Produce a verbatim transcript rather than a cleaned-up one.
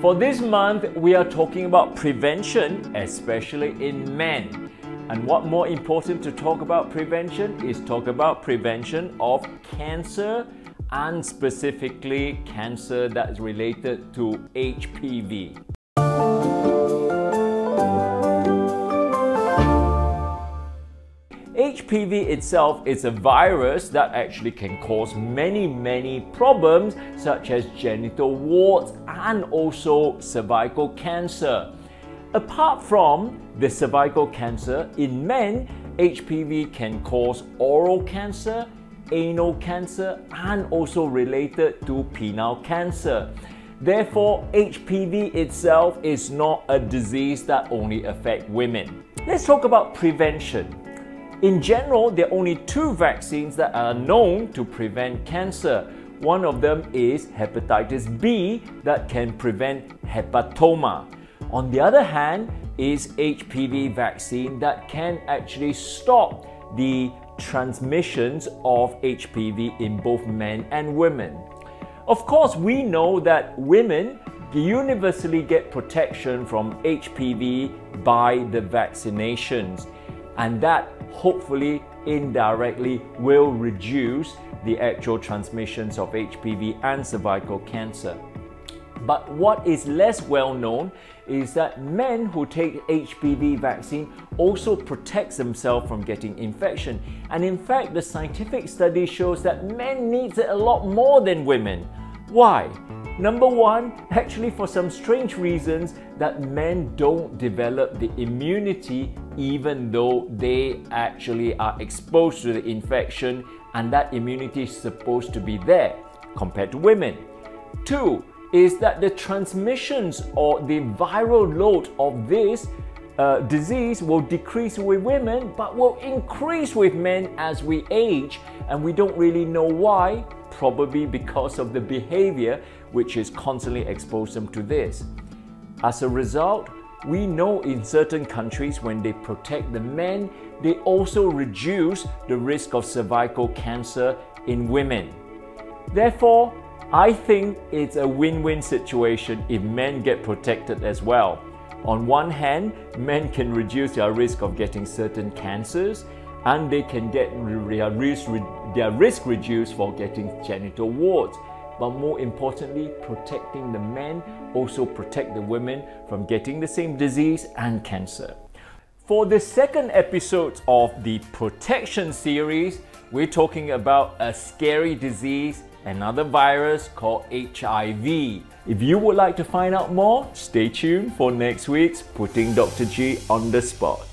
For this month, we are talking about prevention, especially in men. And what more important to talk about prevention is talk about prevention of cancer, and specifically cancer that's related to H P V. H P V itself is a virus that actually can cause many, many problems such as genital warts and also cervical cancer. Apart from the cervical cancer, in men, H P V can cause oral cancer, anal cancer, and also related to penile cancer. Therefore, H P V itself is not a disease that only affects women. Let's talk about prevention. In general, there are only two vaccines that are known to prevent cancer. One of them is hepatitis B that can prevent hepatoma. On the other hand is H P V vaccine that can actually stop the transmissions of H P V in both men and women. Of course, we know that women universally get protection from H P V by the vaccinations, and that hopefully indirectly will reduce the actual transmissions of H P V and cervical cancer. But what is less well known is that men who take H P V vaccine also protect themselves from getting infection. And in fact, the scientific study shows that men need it a lot more than women. Why? Number one, actually for some strange reasons that men don't develop the immunity even though they actually are exposed to the infection, and that immunity is supposed to be there compared to women. Two is that the transmissions or the viral load of this uh, disease will decrease with women but will increase with men as we age, and we don't really know why. Probably because of the behavior which is constantly exposed them to this. As a result, we know in certain countries when they protect the men, they also reduce the risk of cervical cancer in women. Therefore, I think it's a win-win situation if men get protected as well. On one hand, men can reduce their risk of getting certain cancers, and they can get their risk, their risk reduced for getting genital warts. But more importantly, protecting the men also protect the women from getting the same disease and cancer. For the second episode of the protection series, we're talking about a scary disease, another virus called H I V. If you would like to find out more, stay tuned for next week's Putting Doctor G on the Spot.